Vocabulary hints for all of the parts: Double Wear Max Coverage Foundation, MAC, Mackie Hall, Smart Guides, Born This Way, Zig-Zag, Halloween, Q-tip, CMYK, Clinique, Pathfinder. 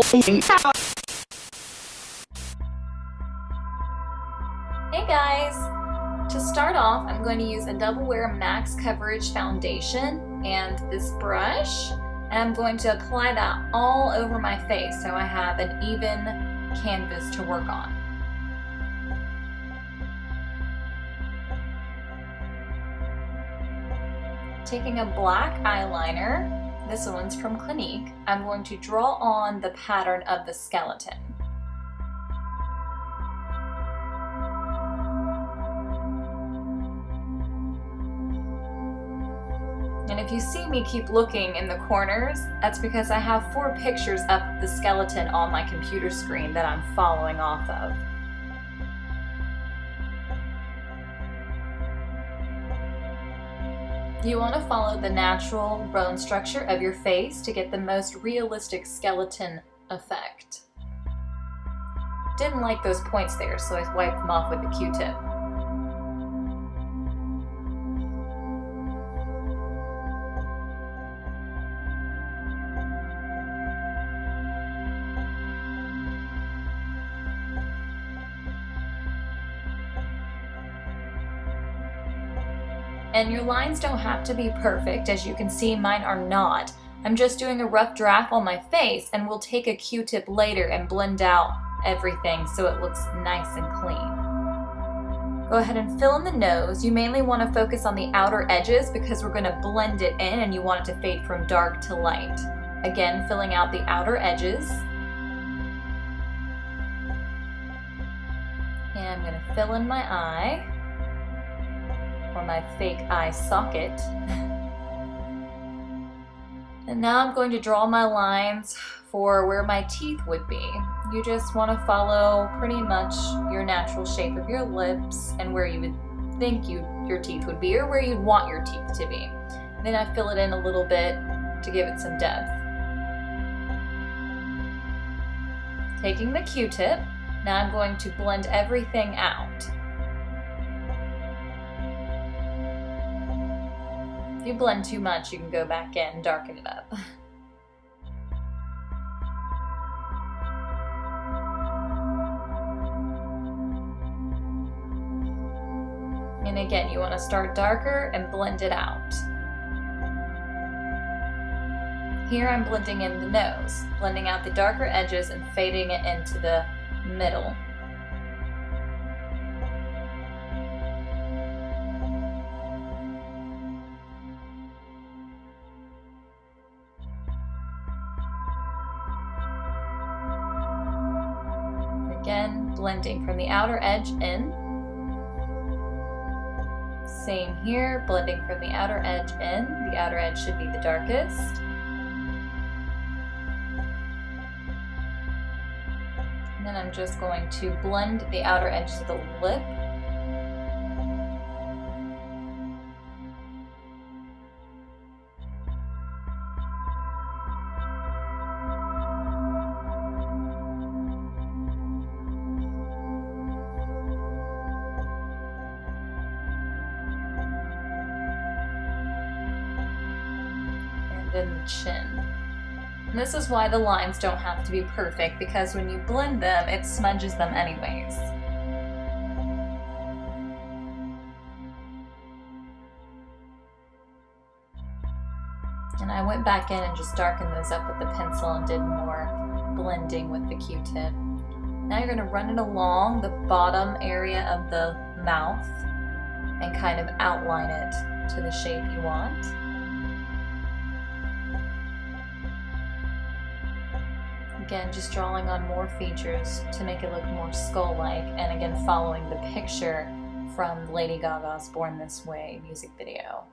Hey guys, to start off I'm going to use a Double Wear Max Coverage Foundation and this brush, and I'm going to apply that all over my face so I have an even canvas to work on. Taking a black eyeliner, this one's from Clinique, I'm going to draw on the pattern of the skeleton. And if you see me keep looking in the corners, that's because I have 4 pictures of the skeleton on my computer screen that I'm following off of. You want to follow the natural bone structure of your face to get the most realistic skeleton effect. Didn't like those points there, so I wiped them off with the Q-tip. And your lines don't have to be perfect. As you can see, mine are not. I'm just doing a rough draft on my face, and we'll take a Q-tip later and blend out everything so it looks nice and clean. Go ahead and fill in the nose. You mainly want to focus on the outer edges because we're going to blend it in, and you want it to fade from dark to light. Again, filling out the outer edges. And I'm going to fill in my eye, or my fake eye socket. And now I'm going to draw my lines for where my teeth would be. You just want to follow pretty much your natural shape of your lips and where you would think your teeth would be, or where you'd want your teeth to be. And then I fill it in a little bit to give it some depth. Taking the Q-tip, now I'm going to blend everything out. If you blend too much, you can go back in and darken it up. And again, you want to start darker and blend it out. Here I'm blending in the nose, blending out the darker edges and fading it into the middle. Again, blending from the outer edge in. Same here, blending from the outer edge in. The outer edge should be the darkest. And then I'm just going to blend the outer edge to the lip. Than the chin. And this is why the lines don't have to be perfect, because when you blend them, it smudges them anyways. And I went back in and just darkened those up with the pencil and did more blending with the Q-tip. Now you're going to run it along the bottom area of the mouth and kind of outline it to the shape you want. Again, just drawing on more features to make it look more skull-like, and again following the picture from Lady Gaga's Born This Way music video.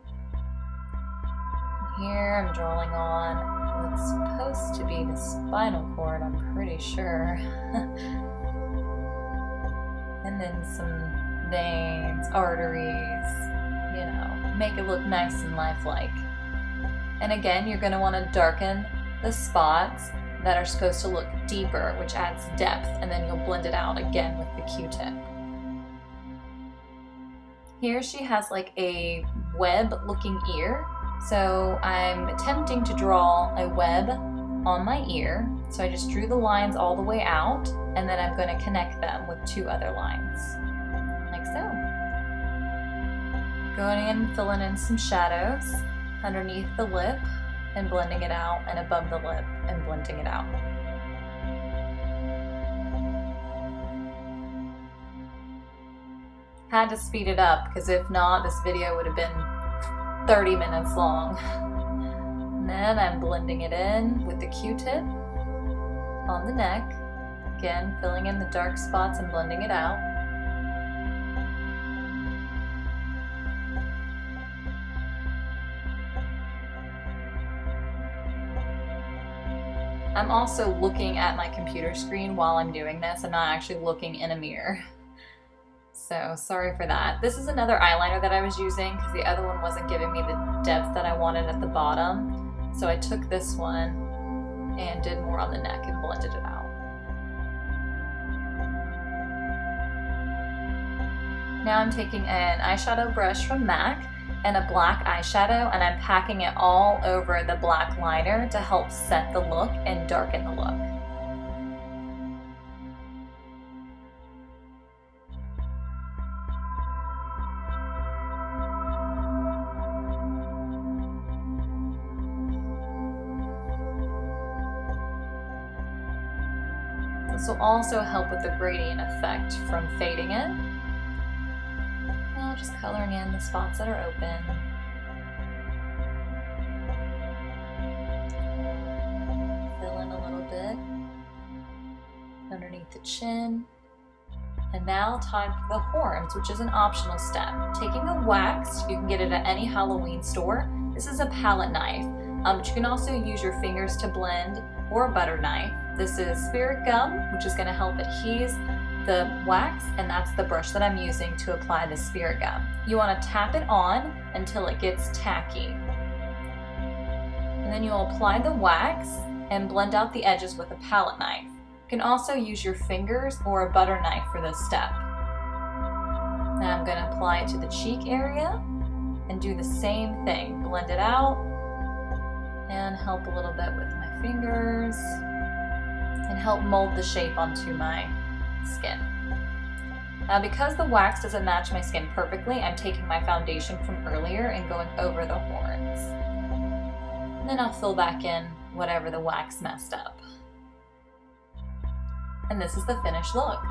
Here I'm drawing on what's supposed to be the spinal cord, I'm pretty sure. And then some veins, arteries, you know, make it look nice and lifelike. And again, you're going to want to darken the spots that are supposed to look deeper, which adds depth, and then you'll blend it out again with the Q-tip. Here she has like a web-looking ear, so I'm attempting to draw a web on my ear, So I just drew the lines all the way out, and then I'm going to connect them with two other lines, like so. Going in, filling in some shadows underneath the lip and blending it out, and above the lip and blending it out. Had to speed it up, because if not, this video would have been 30 minutes long. And then I'm blending it in with the Q-tip on the neck. Again, filling in the dark spots and blending it out. I'm also looking at my computer screen while I'm doing this. I'm not actually looking in a mirror. So sorry for that. This is another eyeliner that I was using because the other one wasn't giving me the depth that I wanted at the bottom. So I took this one and did more on the neck and blended it out. Now I'm taking an eyeshadow brush from MAC and a black eyeshadow, and I'm packing it all over the black liner to help set the look and darken the look. This will also help with the gradient effect from fading it. Well, just coloring in the spots that are open. Fill in a little bit underneath the chin. And now time for the horns, which is an optional step. Taking a wax, you can get it at any Halloween store. This is a palette knife, but you can also use your fingers to blend, or a butter knife. This is spirit gum, which is going to help adhese the wax, and that's the brush that I'm using to apply the spirit gum. You want to tap it on until it gets tacky. And then you'll apply the wax and blend out the edges with a palette knife. You can also use your fingers or a butter knife for this step. Now I'm going to apply it to the cheek area and do the same thing. Blend it out and help a little bit with my fingers and help mold the shape onto my skin. Now, because the wax doesn't match my skin perfectly, I'm taking my foundation from earlier and going over the horns. And then I'll fill back in whatever the wax messed up. And this is the finished look.